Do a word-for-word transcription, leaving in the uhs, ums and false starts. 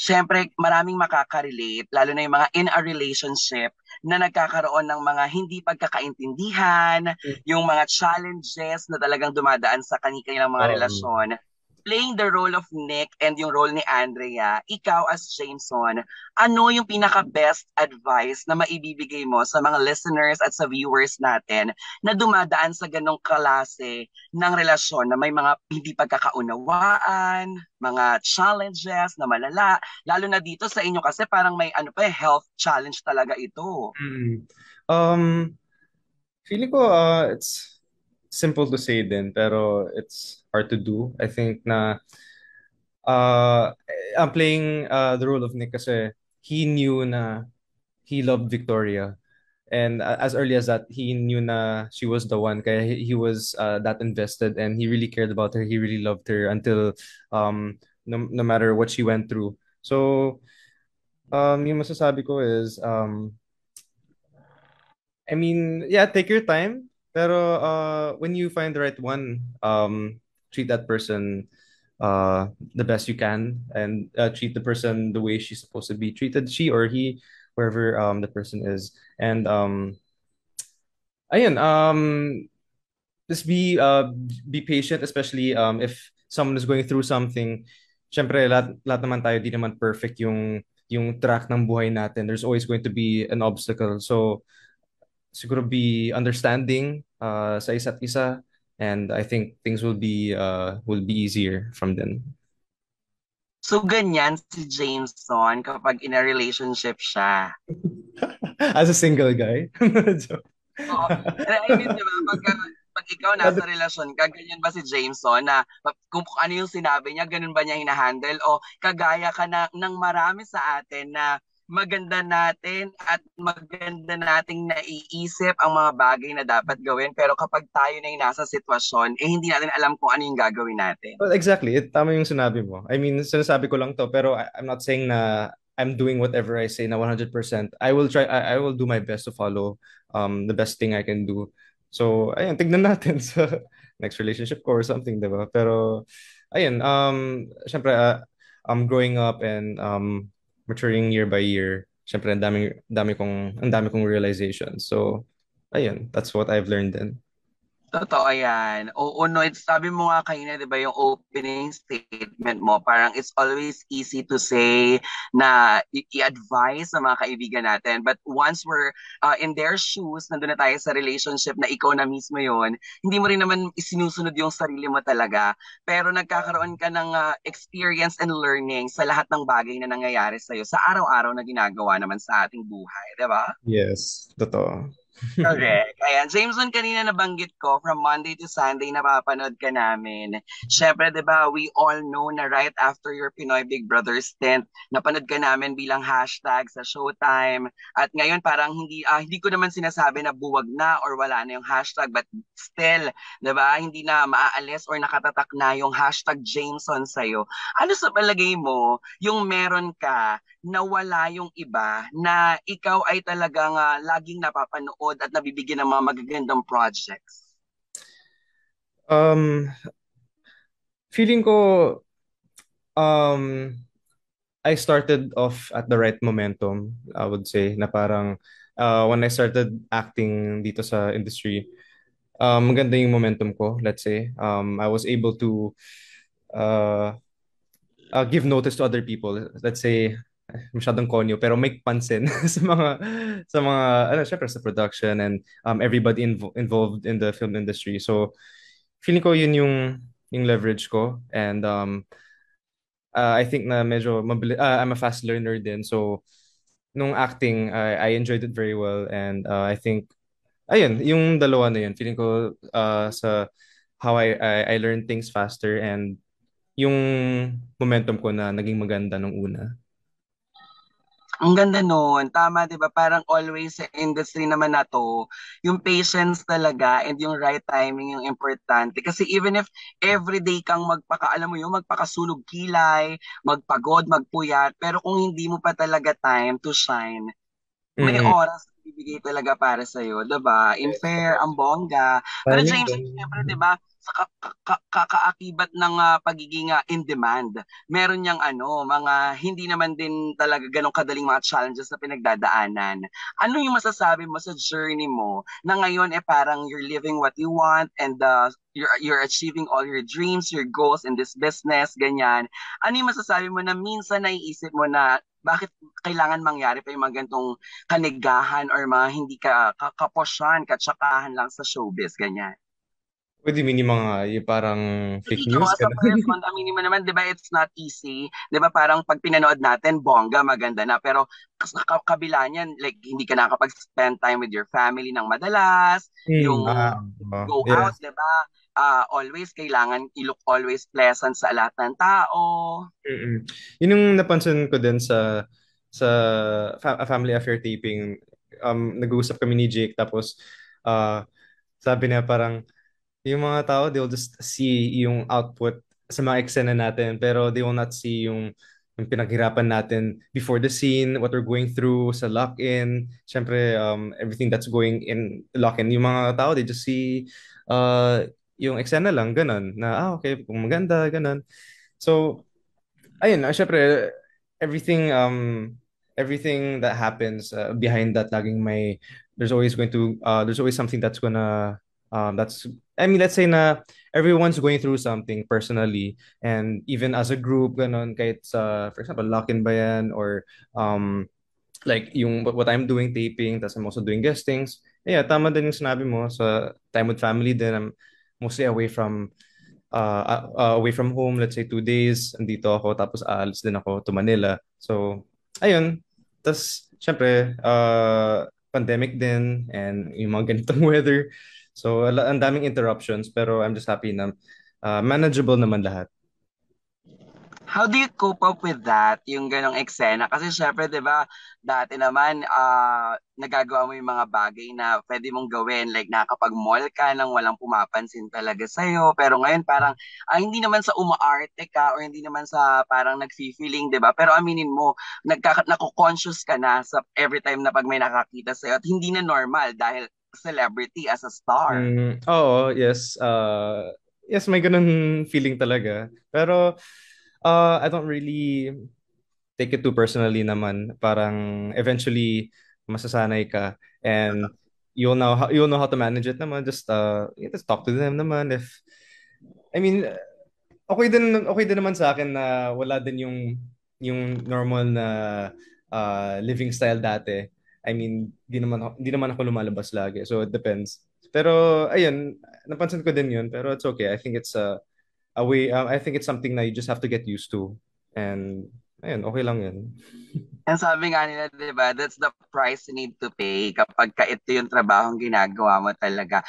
Siyempre, maraming makaka-relate, lalo na yung mga in a relationship na nagkakaroon ng mga hindi pagkakaintindihan, mm-hmm. yung mga challenges na talagang dumadaan sa kanilang mga um. relasyon. Playing the role of Nick and yung role ni Andrea, ikaw as Jameson, ano yung pinaka-best advice na maibibigay mo sa mga listeners at sa viewers natin na dumadaan sa ganong klase ng relasyon na may mga hindi pagkakaunawaan, mga challenges na malala, lalo na dito sa inyo kasi parang may ano pa, health challenge talaga ito. Mm. Um, feeling ko uh, it's simple to say din, pero it's hard to do. I think na uh, I'm playing uh, the role of Nick kasi he knew na he loved Victoria. And uh, as early as that, he knew na she was the one. Kaya he, he was uh, that invested and he really cared about her. He really loved her until um, no, no matter what she went through. So, um, yung masasabi ko is, um, I mean, yeah, take your time. Pero uh, when you find the right one, um, treat that person uh, the best you can and uh, treat the person the way she's supposed to be treated, she or he, wherever um, the person is. And um, ayun, um, just be uh, be patient, especially um, if someone is going through something. Siyempre, lahat, lahat naman tayo, di naman perfect yung, yung track ng buhay natin. There's always going to be an obstacle. So, siguro be understanding uh, sa isa't isa, and I think things will be uh, will be easier from then. So ganyan si Jameson kapag in a relationship siya. As a single guy? Oo. I mean, diba, pag, pag ikaw nasa relasyon ka, ganyan ba si Jameson na kung ano yung sinabi niya, ganun ba niya hinahandle? O kagaya ka na ng marami sa atin na maganda natin at maganda nating naiisip ang mga bagay na dapat gawin, pero kapag tayo na yung nasa sitwasyon, eh hindi natin alam kung ano yung gagawin natin. Well, exactly. It, tama yung sinabi mo. I mean, sinasabi ko lang to, pero I, I'm not saying na I'm doing whatever I say na one hundred percent. I will try, I, I will do my best to follow um, the best thing I can do. So, ayun, tignan natin sa next relationship ko or something, diba? Pero, ayun, um, syempre, uh, I'm growing up and um, maturing year by year. Syempre, ang dami, dami kong, ang dami kong realization. So, ayun, that's what I've learned then. Totoo yan. Oo, no, it's, sabi mo nga kanina, di ba, yung opening statement mo, parang it's always easy to say na i-advise sa mga kaibigan natin. But once we're uh, in their shoes, nandun na tayo sa relationship na ikaw na mismo yon, hindi mo rin naman isinusunod yung sarili mo talaga. Pero nagkakaroon ka ng uh, experience and learning sa lahat ng bagay na nangyayari sa'yo, sa araw-araw na ginagawa naman sa ating buhay, di ba? Yes, totoo. Correct. Ayan, Jameson, kanina nabanggit ko, from Monday to Sunday, napapanood ka namin. Siyempre, di ba, we all know na right after your Pinoy Big Brother stint, napanood ka namin bilang hashtag sa Showtime. At ngayon, parang hindi, ah, hindi ko naman sinasabi na buwag na or wala na yung hashtag, but still, di ba, hindi na maaalis or nakatatak na yung hashtag Jameson sa'yo. Ano sa palagay mo, yung meron ka, nawala yung iba, na ikaw ay talagang uh, laging napapanood at nabibigyan ng mga magagandang projects? Um, feeling ko um, I started off at the right momentum, I would say, na parang uh, when I started acting dito sa industry, um, maganda yung momentum ko, let's say. Um, I was able to uh, uh, give notice to other people, let's say. Masyadong konyo pero may pansin sa mga sa mga ano, syempre sa production and um everybody inv- involved in the film industry. So feeling ko yun yung yung leverage ko, and um uh, I think na medyo mabili- uh, I'm a fast learner din, so nung acting uh, I enjoyed it very well, and uh, I think ayun yung dalawa na yun, feeling ko uh, sa how I, I I learn things faster and yung momentum ko na naging maganda nung una. Ang ganda nun. Tama, di ba? Parang always sa industry naman na to, yung patience talaga and yung right timing yung importante. Kasi even if everyday kang magpaka, alam mo yung magpakasunog kilay, magpagod, magpuyat, pero kung hindi mo pa talaga time to shine, may mm-hmm. oras na bibigay talaga para sa'yo, di ba? In fair, ang bongga. Pero James, siyempre, di ba? sa kakaakibat ng uh, pagiging uh, in demand. Meron niyang ano, mga hindi naman din talaga ganong kadaling mga challenges na pinagdadaanan. Ano yung masasabi mo sa journey mo na ngayon eh parang you're living what you want and uh, you're, you're achieving all your dreams, your goals in this business, ganyan. Ano yung masasabi mo na minsan naiisip mo na bakit kailangan mangyari pa yung mga gantong kanigahan or mga hindi ka kaposyan, katsakahan lang sa showbiz, ganyan? What do you mean yung mga yung parang fake news? Ikaw, as a person, aminin mo naman, di ba, it's not easy. Di ba, parang pag pinanood natin, bongga, maganda na. Pero kabila niyan, like, hindi ka nakapag-spend time with your family ng madalas. Hmm, yung uh, uh, go yeah. out, di ba? Uh, always kailangan i-look always pleasant sa lahat ng tao. Mm-mm. Yun yung napansin ko din sa sa fa Family Affair taping. Um, nag-uusap kami ni Jake, tapos uh, sabi niya parang yung mga tao, they'll just see yung output sa mga eksena natin, pero they will not see yung, yung pinaghirapan natin before the scene, what we're going through sa lock-in. Siyempre, um, everything that's going in lock-in. Yung mga tao, they just see uh, yung eksena lang, ganun, na, ah, okay, kung maganda, ganun. So, ayun, ah, syempre, everything, um, everything that happens uh, behind that, laging may, there's always going to, uh, there's always something that's gonna, um, that's, I mean, let's say na, everyone's going through something personally, and even as a group, ganun, kahit sa, for example, lock-in ba yan, or, um, like, yung, what I'm doing, taping, tas I'm also doing guestings, yeah, tama din yung sinabi mo, sa time with family din, I'm, mostly away from uh, uh away from home, let's say two days andito ako, tapos aalis din ako to Manila. So ayun, tas syempre uh pandemic din and yung mga ganitong weather, so ang daming interruptions, pero I'm just happy na uh, manageable naman lahat. How do you cope up with that, yung ganong eksena? Kasi syempre, di ba, dati naman, uh, nagagawa mo yung mga bagay na pwede mong gawin. Like, nakakapag-mall ka nang walang pumapansin talaga sa'yo. Pero ngayon, parang, ah, hindi naman sa umaarte ka or hindi naman sa parang nag-feeling, di ba? Pero aminin mo, naku-conscious ka na sa every time na pag may nakakita sa'yo. At hindi na normal dahil celebrity as a star. Mm, Oo, oh, yes. Uh, yes, may ganun feeling talaga. Pero... Uh, I don't really take it too personally naman. Parang eventually masasanay ka and you'll know how, you'll know how to manage it naman. Just uh, yeah, just talk to them naman. If I mean, okay din okay din naman sa akin na wala din yung yung normal na uh, living style dati. I mean, di naman di naman ako lumalabas lagi. So it depends. Pero ayun, napansin ko din yun, pero it's okay. I think it's a uh, Away, um, I think it's something na you just have to get used to. And, ayun, okay lang yun. And sabi nga nila, diba, that's the price you need to pay kapag ka ito yung trabahong ginagawa mo talaga.